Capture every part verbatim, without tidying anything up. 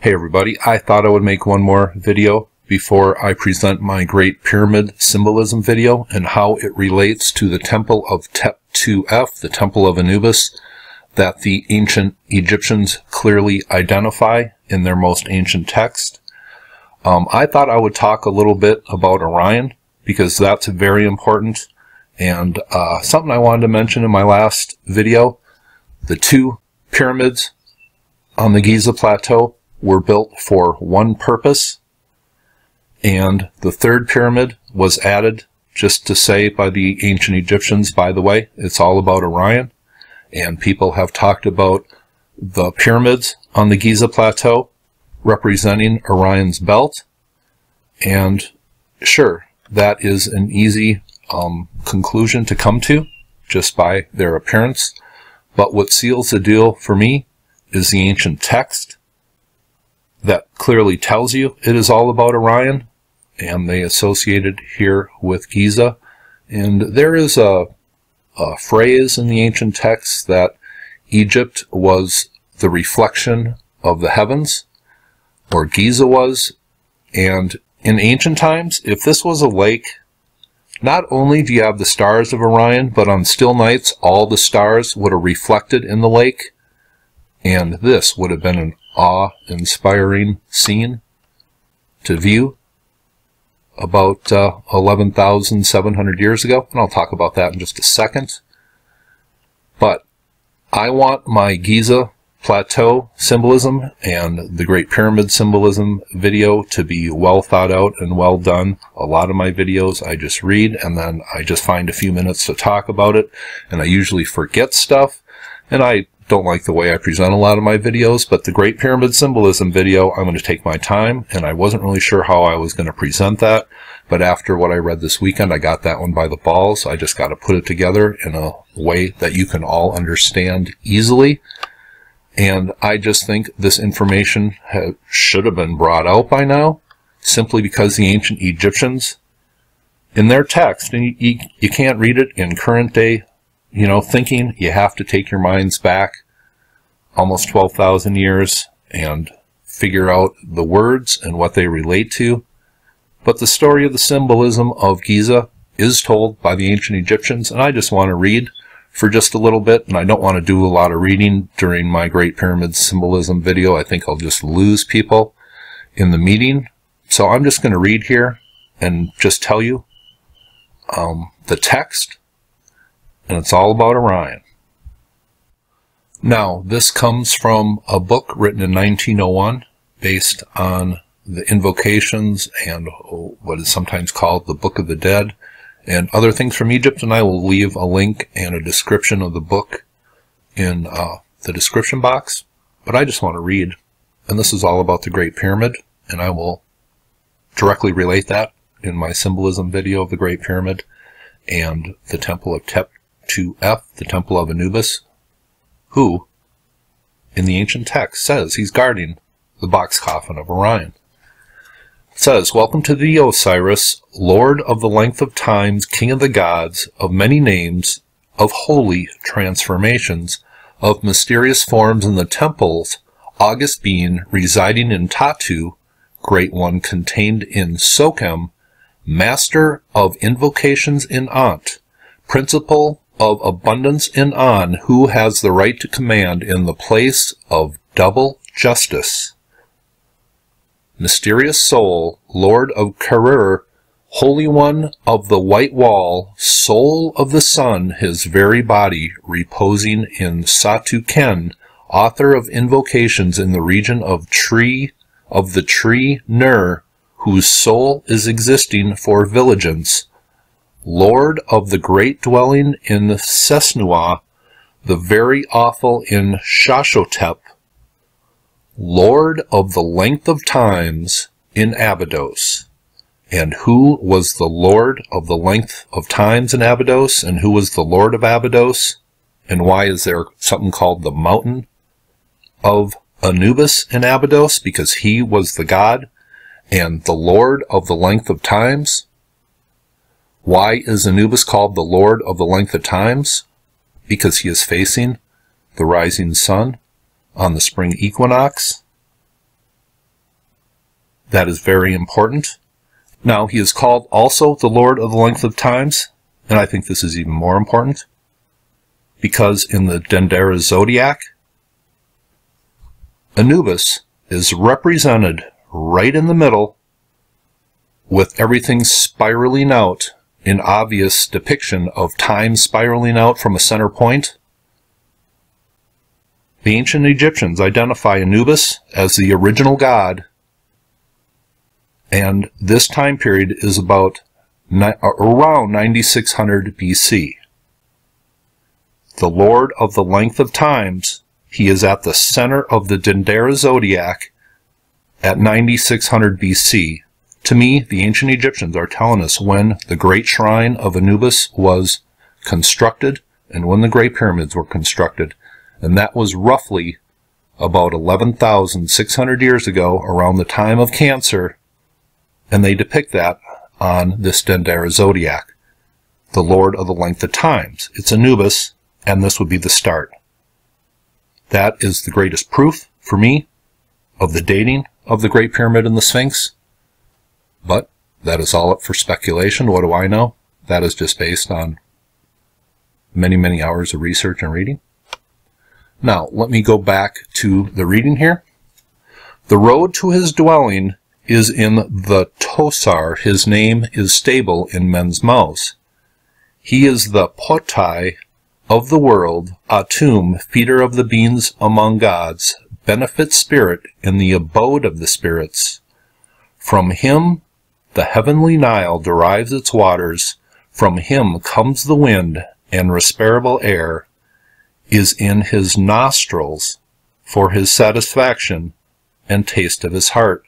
Hey everybody, I thought I would make one more video before I present my Great Pyramid symbolism video and how it relates to the Temple of Tep two F, the Temple of Anubis, that the ancient Egyptians clearly identify in their most ancient text. Um, I thought I would talk a little bit about Orion, because that's very important, and uh, something I wanted to mention in my last video, the two pyramids on the Giza Plateau were built for one purpose, and the third pyramid was added just to say by the ancient Egyptians, by the way, it's all about Orion. And people have talked about the pyramids on the Giza Plateau representing Orion's belt, and sure, that is an easy um, conclusion to come to just by their appearance, but what seals the deal for me is the ancient text that clearly tells you it is all about Orion, and they associate it here with Giza. And there is a, a phrase in the ancient text that Egypt was the reflection of the heavens, or Giza was. And in ancient times, if this was a lake, not only do you have the stars of Orion, but on still nights, all the stars would have reflected in the lake, and this would have been an awe-inspiring scene to view about uh, eleven thousand seven hundred years ago, and I'll talk about that in just a second. But I want my Giza Plateau symbolism and the Great Pyramid symbolism video to be well thought out and well done. A lot of my videos I just read, and then I just find a few minutes to talk about it, and I usually forget stuff, and I don't like the way I present a lot of my videos, but the Great Pyramid symbolism video, I'm going to take my time, and I wasn't really sure how I was going to present that, but after what I read this weekend, I got that one by the balls. So I just got to put it together in a way that you can all understand easily, and I just think this information ha should have been brought out by now, simply because the ancient Egyptians, in their text, and you, you, you can't read it in current day you know, thinking, you have to take your minds back almost twelve thousand years and figure out the words and what they relate to. But the story of the symbolism of Giza is told by the ancient Egyptians, and I just want to read for just a little bit, and I don't want to do a lot of reading during my Great Pyramid symbolism video. I think I'll just lose people in the meeting. So I'm just going to read here and just tell you um, the text. And it's all about Orion. Now, this comes from a book written in nineteen oh one based on the invocations and what is sometimes called the Book of the Dead and other things from Egypt, and I will leave a link and a description of the book in uh, the description box. But I just want to read, and this is all about the Great Pyramid, and I will directly relate that in my symbolism video of the Great Pyramid and the Temple of Tep two F, the Temple of Anubis, who, in the ancient text, says he's guarding the box coffin of Orion. It says, "Welcome to thee, Osiris, Lord of the length of times, King of the gods, of many names, of holy transformations, of mysterious forms in the temples, august being residing in Tatu, great one contained in Sochem, master of invocations in Ant, principal of abundance in An, who has the right to command in the place of double justice. Mysterious soul, lord of Karur, holy one of the white wall, soul of the sun, his very body, reposing in Satu Ken, author of invocations in the region of tree, of the tree Nur, whose soul is existing for vigilance, lord of the great dwelling in Sesnua, the very awful in Shashotep, lord of the length of times in Abydos." And who was the lord of the length of times in Abydos, and who was the lord of Abydos, and why is there something called the mountain of Anubis in Abydos? Because he was the god and the lord of the length of times. Why is Anubis called the lord of the length of times? Because he is facing the rising sun on the spring equinox. That is very important. Now, he is called also the Lord of the Length of Times, and I think this is even more important, because in the Dendera Zodiac, Anubis is represented right in the middle with everything spiraling out, an obvious depiction of time spiraling out from a center point. The ancient Egyptians identify Anubis as the original god, and this time period is about around ninety-six hundred B C. The Lord of the Length of Times, he is at the center of the Dendera Zodiac at ninety-six hundred B C. To me, the ancient Egyptians are telling us when the great shrine of Anubis was constructed and when the Great Pyramids were constructed, and that was roughly about eleven thousand six hundred years ago, around the time of Cancer, and they depict that on this Dendera Zodiac. The Lord of the Length of Times. It's Anubis, and this would be the start. That is the greatest proof, for me, of the dating of the Great Pyramid and the Sphinx. But that is all up for speculation. What do I know? That is just based on many, many hours of research and reading. Now, let me go back to the reading here. The road to his dwelling is in the Tosar. His name is stable in men's mouths. He is the Potai of the world, Atum, feeder of the beings among gods, benefit spirit in the abode of the spirits. From him the heavenly Nile derives its waters, from him comes the wind, and respirable air is in his nostrils for his satisfaction and taste of his heart.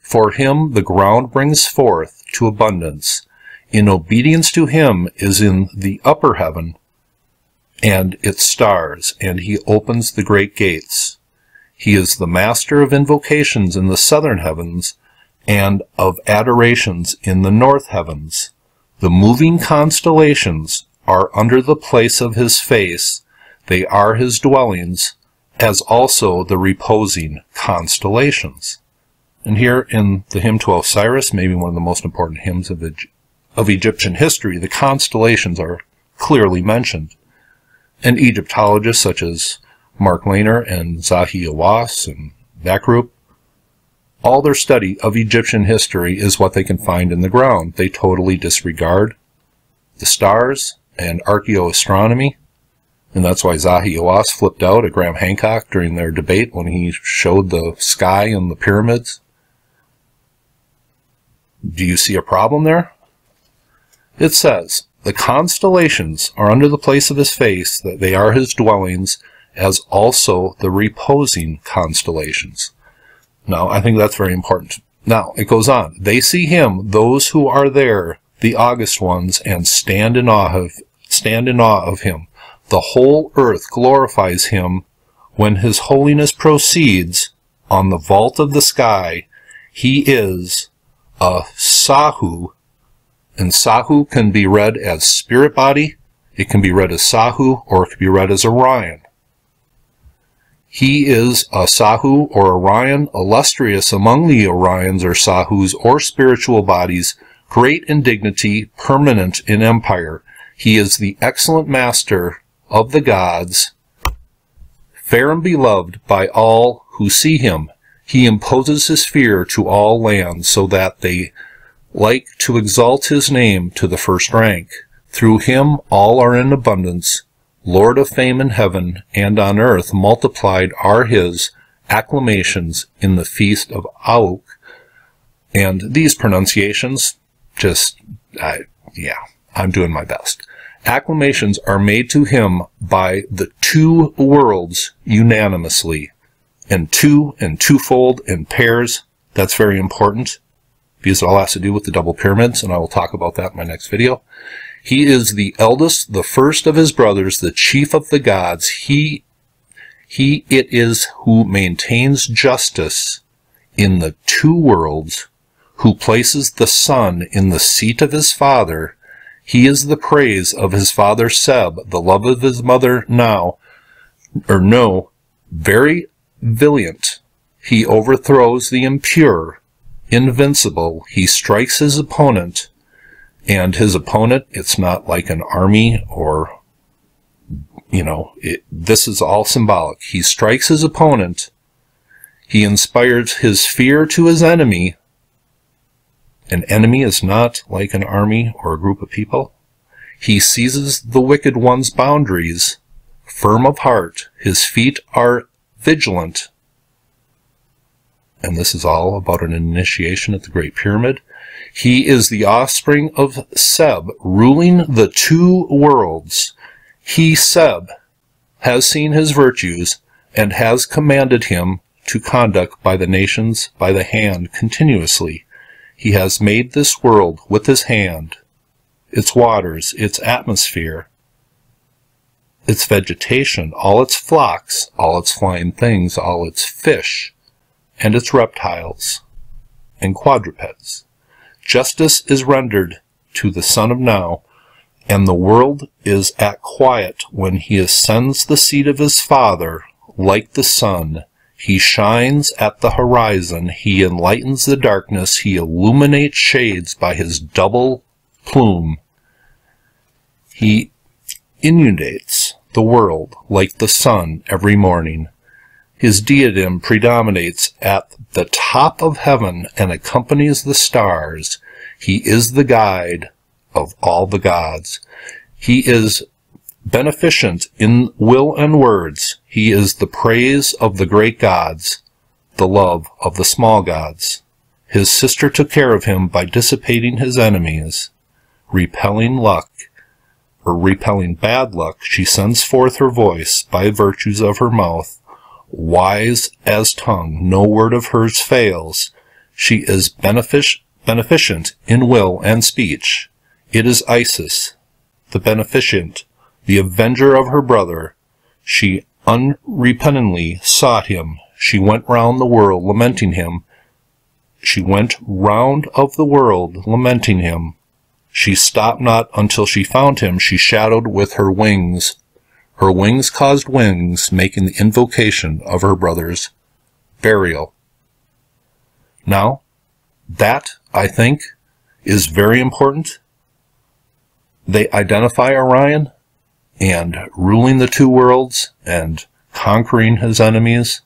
For him the ground brings forth to abundance. In obedience to him is in the upper heaven and its stars, and he opens the great gates. He is the master of invocations in the southern heavens, and of adorations in the north heavens. The moving constellations are under the place of his face, they are his dwellings, as also the reposing constellations. And here in the hymn to Osiris, maybe one of the most important hymns of, e of Egyptian history, the constellations are clearly mentioned. And Egyptologists such as Mark Lehner and Zahi Hawass and that group, all their study of Egyptian history is what they can find in the ground. They totally disregard the stars and archaeoastronomy, and that's why Zahi Hawass flipped out at Graham Hancock during their debate when he showed the sky and the pyramids. Do you see a problem there? It says, the constellations are under the place of his face, that they are his dwellings, as also the reposing constellations. Now, I think that's very important. Now, it goes on. They see him, those who are there, the august ones, and stand in awe of, stand in awe of him. The whole earth glorifies him. When his holiness proceeds on the vault of the sky, he is a Sahu, and Sahu can be read as spirit body, it can be read as Sahu, or it can be read as Orion. He is a Sahu or Orion, illustrious among the Orions or Sahus or spiritual bodies, great in dignity, permanent in empire. He is the excellent master of the gods, fair and beloved by all who see him. He imposes his fear to all lands, so that they like to exalt his name to the first rank. Through him all are in abundance. Lord of fame in heaven and on earth, multiplied are his acclamations in the feast of Auk. And these pronunciations, just, I, yeah, I'm doing my best. Acclamations are made to him by the two worlds unanimously. And two and twofold and pairs, that's very important, because it all has to do with the double pyramids, and I will talk about that in my next video. He is the eldest, the first of his brothers, the chief of the gods. He, he it is who maintains justice in the two worlds, who places the son in the seat of his father. He is the praise of his father Seb, the love of his mother now, or no, very valiant. He overthrows the impure invincible, he strikes his opponent, and his opponent, it's not like an army or, you know, it, this is all symbolic. He strikes his opponent, he inspires his fear to his enemy. An enemy is not like an army or a group of people. He seizes the wicked one's boundaries, firm of heart, his feet are vigilant. And this is all about an initiation at the Great Pyramid. He is the offspring of Seb, ruling the two worlds. He, Seb, has seen his virtues and has commanded him to conduct by the nations by the hand continuously. He has made this world with his hand, its waters, its atmosphere, its vegetation, all its flocks, all its flying things, all its fish, and its reptiles and quadrupeds. Justice is rendered to the Son of Now, and the world is at quiet when he ascends the seat of his Father, like the sun. He shines at the horizon, he enlightens the darkness, he illuminates shades by his double plume. He inundates the world like the sun every morning. His diadem predominates at the top of heaven and accompanies the stars. He is the guide of all the gods. He is beneficent in will and words. He is the praise of the great gods, the love of the small gods. His sister took care of him by dissipating his enemies, repelling luck, or repelling bad luck. She sends forth her voice by virtues of her mouth, wise as tongue, no word of hers fails. She is benefic beneficent in will and speech. It is Isis, the beneficent, the avenger of her brother. She unrepentantly sought him. She went round the world lamenting him. She went round of the world lamenting him. She stopped not until she found him. She shadowed with her wings. Her wings caused wings, making the invocation of her brother's burial. Now, that, I think, is very important. They identify Orion and ruling the two worlds and conquering his enemies.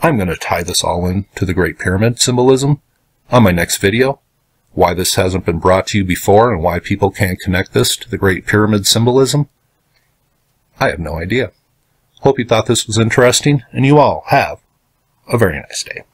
I'm going to tie this all in to the Great Pyramid symbolism on my next video. Why this hasn't been brought to you before and why people can't connect this to the Great Pyramid symbolism, I have no idea. Hope you thought this was interesting, and you all have a very nice day.